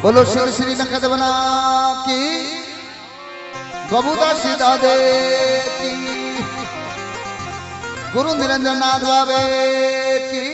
बोलो श्री श्री नंकदेवना की गबूदा सीधा दे की गुरु निरंजन नाथ बाबे की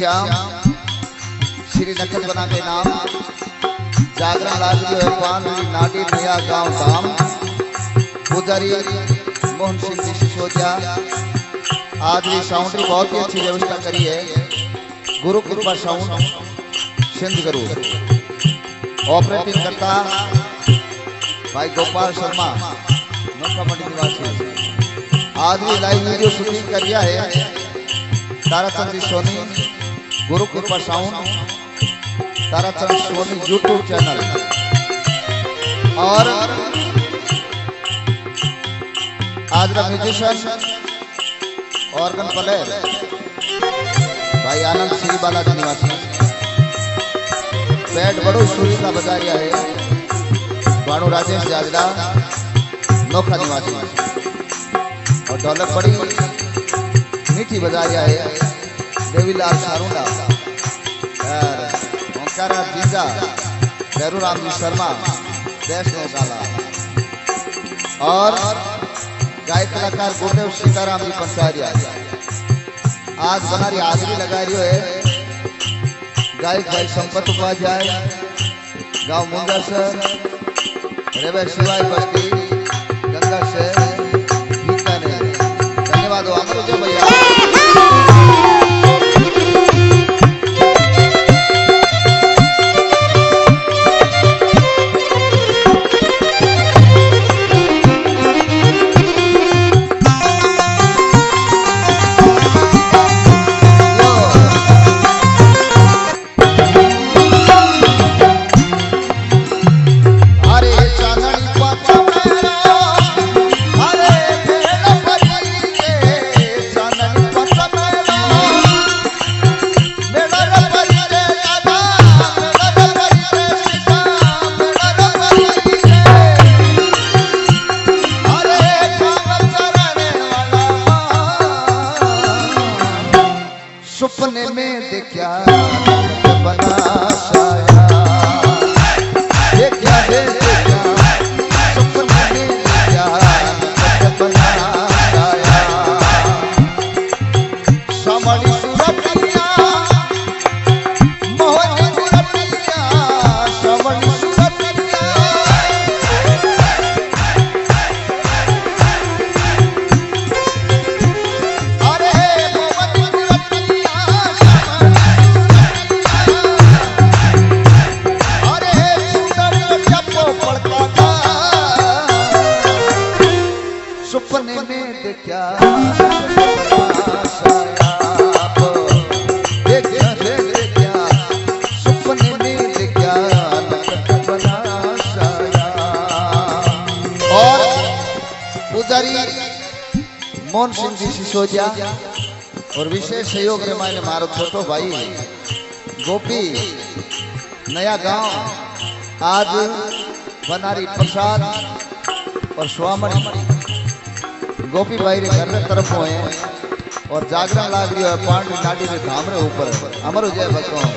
श्याम श्री नखल बना के नाम जागरण लाल जो है पान नाडी नया गांव धाम पुजारी मोहन सिंह जी सिसोदिया आदि साउंड की बहुत ही अच्छी व्यवस्था करी है। गुरु कृपा साउंड सिंजगुरु ऑपरेटिंग करता भाई गोपाल शर्मा नौकामंडी निवासी। आदि लाइव वीडियो शूटिंग कर रहा है Tarachand Soni Guru Kripa sound Tarachand Soni YouTube channel और आज का म्यूजिशियन ऑर्गन प्लेयर भाई आनंद श्री बालाजी निवासी बैट बड़ो सूरी का बजारिया है भानु राजेश जागड़ा नौखा निवासी और ढोलक बड़ी मीठी बजारिया है देवीलाल सारूडा जीजा भैरूराम जी शर्मा वैष्णव काला और गाय कलाकार गोदेव सीताराम जी पंसारिया। आज बना रही हाजरी लगा रही है गायक भाई संपत उपाध्याय गांव मुंगा सर रेवे शिवाय बस्ती गंगा शहर बीकानेर। धन्यवाद आपको जय भैया। मोहन सिंह जी सिसोदिया और विशेष सहयोग रे माने मारो छोटो भाई गोपी नया गांव आज बनारी प्रसाद और स्वामी गोपी भाई रे घर तरफ होए और जागरण लाग रियो है पांडवी नाडी रे धाम रे ऊपर अमर जय भगवान।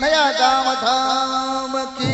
नया गांव धाम की।